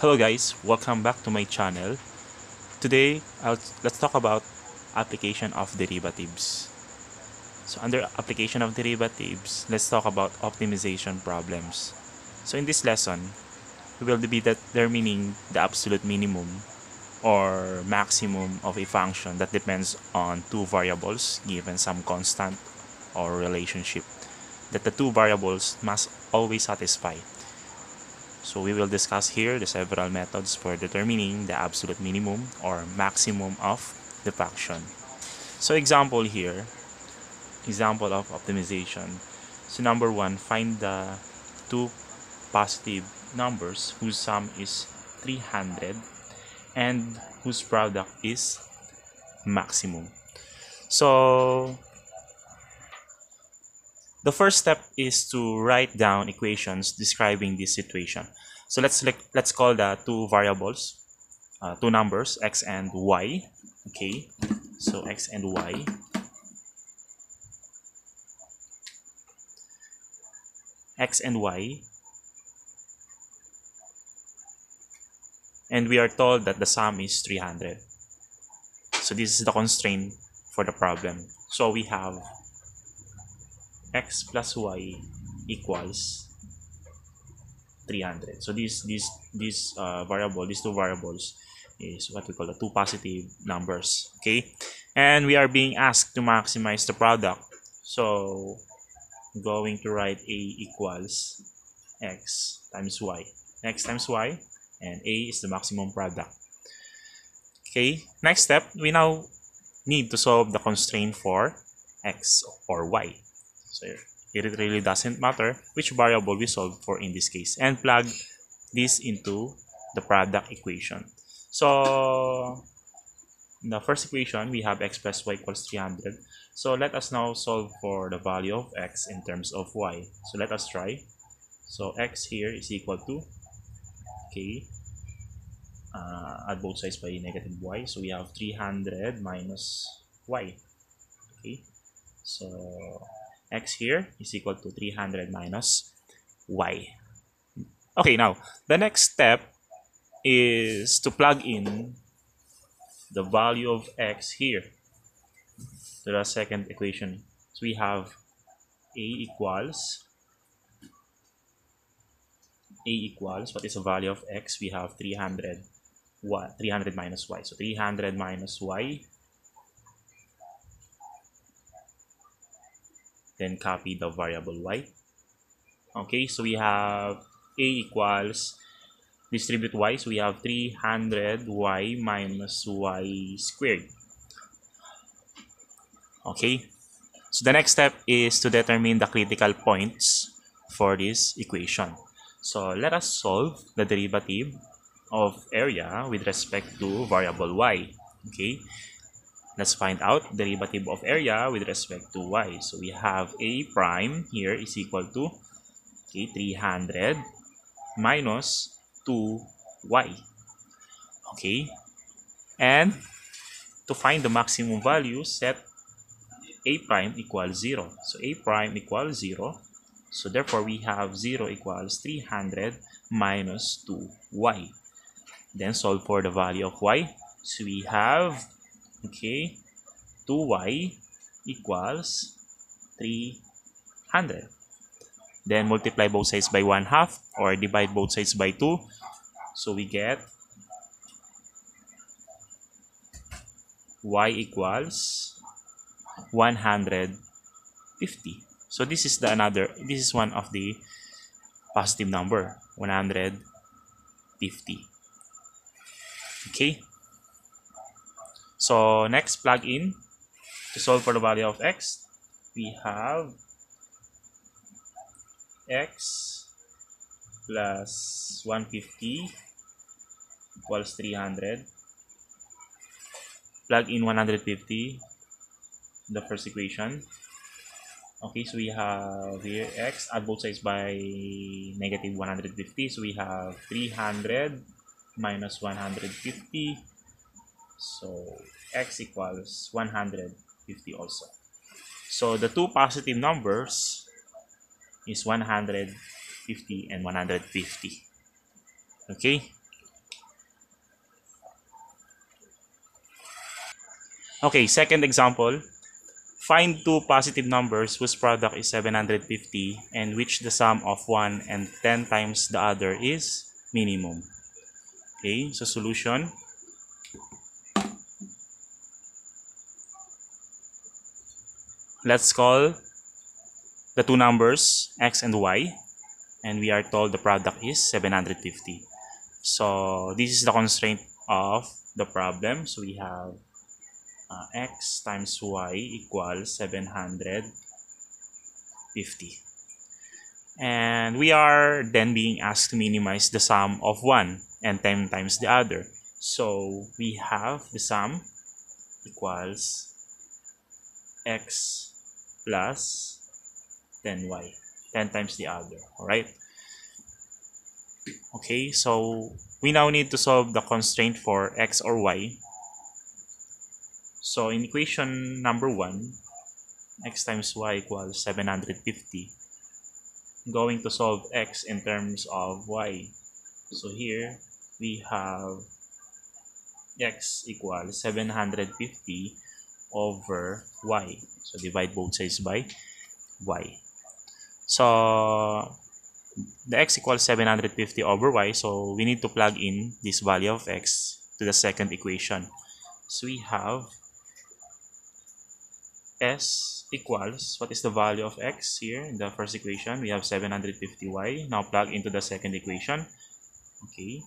Hello guys, welcome back to my channel. Today, let's talk about application of derivatives. So under application of derivatives, let's talk about optimization problems. So in this lesson, we will be determining the absolute minimum or maximum of a function that depends on two variables given some constant or relationship that the two variables must always satisfy. So we will discuss here the several methods for determining the absolute minimum or maximum of the function. So example here, example of optimization. So number one, find the two positive numbers whose sum is 300 and whose product is maximum. So the first step is to write down equations describing this situation. So let's call the two variables, two numbers, x and y. Okay, so x and y. X and y. And we are told that the sum is 300. So this is the constraint for the problem. So we have x plus y equals 300. So these two variables is what we call the two positive numbers. Okay, and we are being asked to maximize the product. So I'm going to write a equals x times y, x times y, and a is the maximum product. Okay, next step, we now need to solve the constraint for x or y. So it really doesn't matter which variable we solve for in this case, and plug this into the product equation. So in the first equation, we have x plus y equals 300. So let us now solve for the value of x in terms of y. So let us try. So x here is equal to, okay, add both sides by negative y. So we have 300 minus y. Okay, so x here is equal to 300 minus y. Okay, now the next step is to plug in the value of x here to the second equation. So we have a equals what is the value of x? We have 300 minus y. So 300 minus y, then copy the variable y. Okay, so we have a equals, distribute y, so we have 300y minus y squared. Okay, so the next step is to determine the critical points for this equation. So let us solve the derivative of area with respect to variable y. Okay, let's find out derivative of area with respect to y. So we have a prime here is equal to, okay, 300 minus 2y. Okay, and to find the maximum value, set a prime equals 0. So a prime equals 0. So therefore we have 0 equals 300 minus 2y. Then solve for the value of y. So we have, okay, 2y equals 300. Then multiply both sides by 1/2 or divide both sides by 2. So we get y equals 150. So this is one of the positive number, 150. Okay. So next, plug in to solve for the value of x. We have x plus 150 equals 300. Plug in 150 in the first equation. Okay, so we have here x, add both sides by negative 150. So we have 300 minus 150. So x equals 150 also. So the two positive numbers is 150 and 150. Okay, Okay, second example. Find two positive numbers whose product is 750 and which the sum of 1 and 10 times the other is minimum. Okay, so solution. Let's call the two numbers x and y, and we are told the product is 750. So this is the constraint of the problem. So we have x times y equals 750, and we are then being asked to minimize the sum of 1 and 10 times the other. So we have the sum equals x plus 10y, 10 times the other. Alright, okay, so we now need to solve the constraint for x or y. So in equation number 1, x times y equals 750, I'm going to solve x in terms of y. So here we have x equals 750 over y, so divide both sides by y. So the x equals 750 over y, so we need to plug in this value of x to the second equation. So we have s equals, what is the value of x here in the first equation? We have 750y. Now plug into the second equation. Okay,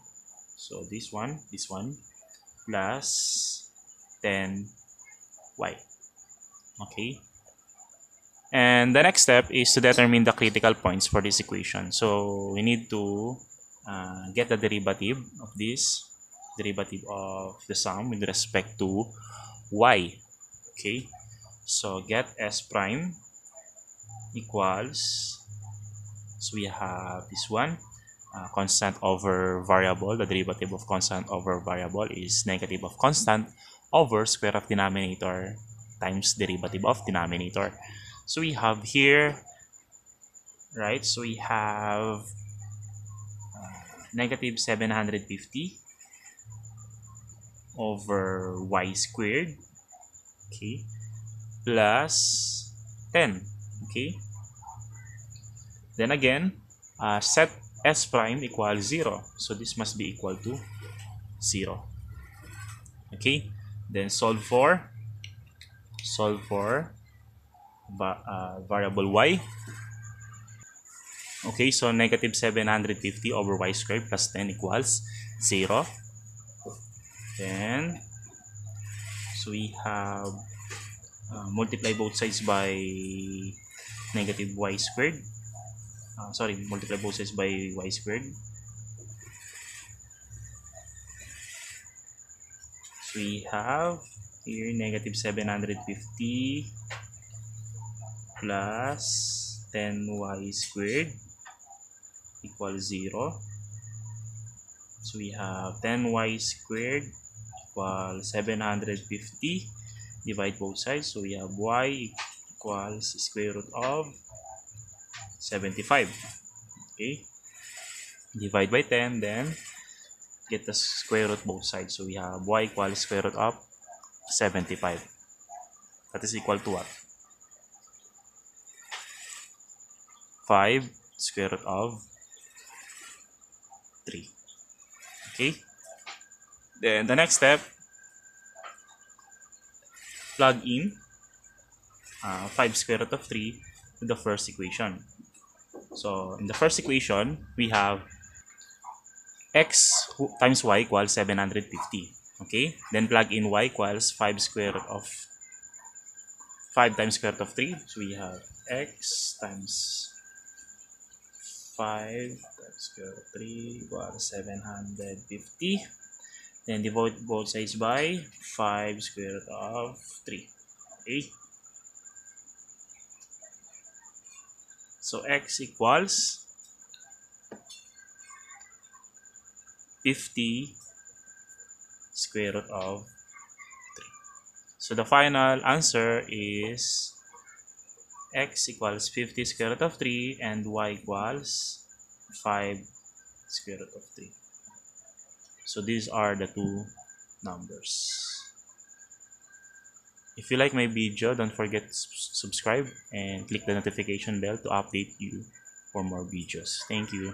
so this one plus 10y. Okay, and the next step is to determine the critical points for this equation. So we need to get the derivative of this, derivative of the sum with respect to y. Okay, so get s prime equals, so we have this one, constant over variable. The derivative of constant over variable is negative of constant over square of denominator times derivative of denominator. So we have here, right, so we have negative 750 over y squared, okay, plus 10, okay. Then again, set s prime equals 0, so this must be equal to 0. Okay, then solve for variable y. Okay, so negative 750 over y squared plus 10 equals 0. Then so we have multiply both sides by negative y squared, multiply both sides by y squared. So we have here negative 750 plus 10y squared equals 0. So we have 10y squared equals 750, divide both sides, so we have y equals square root of 75. Okay, divide by 10, then get the square root both sides, so we have y equals square root of 75. That is equal to what? 5 square root of 3. Okay, then the next step, plug in 5 square root of 3 to the first equation. So in the first equation we have x times y equals 750. Okay, then plug in y equals 5 times square root of 3, so we have x times 5 times square root of 3 equals 750. Then divide both sides by 5 square root of 3. Okay, so x equals 50 square root of 3. So the final answer is x equals 50 square root of 3 and y equals 5 square root of 3. So these are the two numbers. If you like my video, don't forget to subscribe and click the notification bell to update you for more videos. Thank you.